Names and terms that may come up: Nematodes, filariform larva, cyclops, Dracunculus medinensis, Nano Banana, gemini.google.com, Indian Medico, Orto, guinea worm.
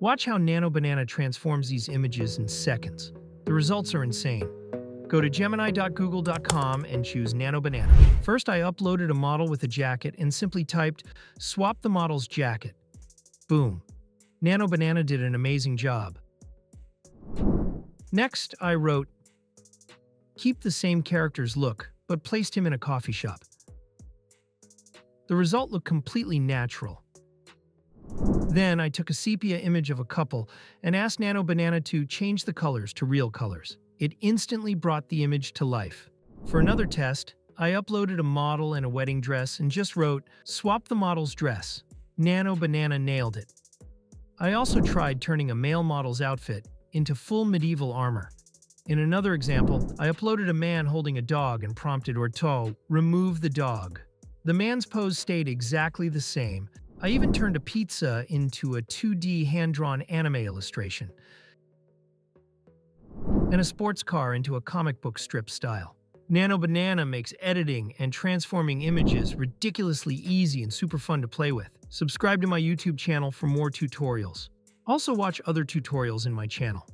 Watch how Nano Banana transforms these images in seconds. The results are insane. Go to gemini.google.com and choose Nano Banana. First, I uploaded a model with a jacket and simply typed, "Swap the model's jacket." Boom. Nano Banana did an amazing job. Next, I wrote, "Keep the same character's look, but placed him in a coffee shop." The result looked completely natural. Then I took a sepia image of a couple and asked Nano Banana to change the colors to real colors. It instantly brought the image to life. For another test, I uploaded a model in a wedding dress and just wrote, "Swap the model's dress." Nano Banana nailed it. I also tried turning a male model's outfit into full medieval armor. In another example, I uploaded a man holding a dog and prompted Orto, "Remove the dog." The man's pose stayed exactly the same. I even turned a pizza into a 2D hand-drawn anime illustration, and a sports car into a comic book strip style. Nano Banana makes editing and transforming images ridiculously easy and super fun to play with. Subscribe to my YouTube channel for more tutorials. Also watch other tutorials in my channel.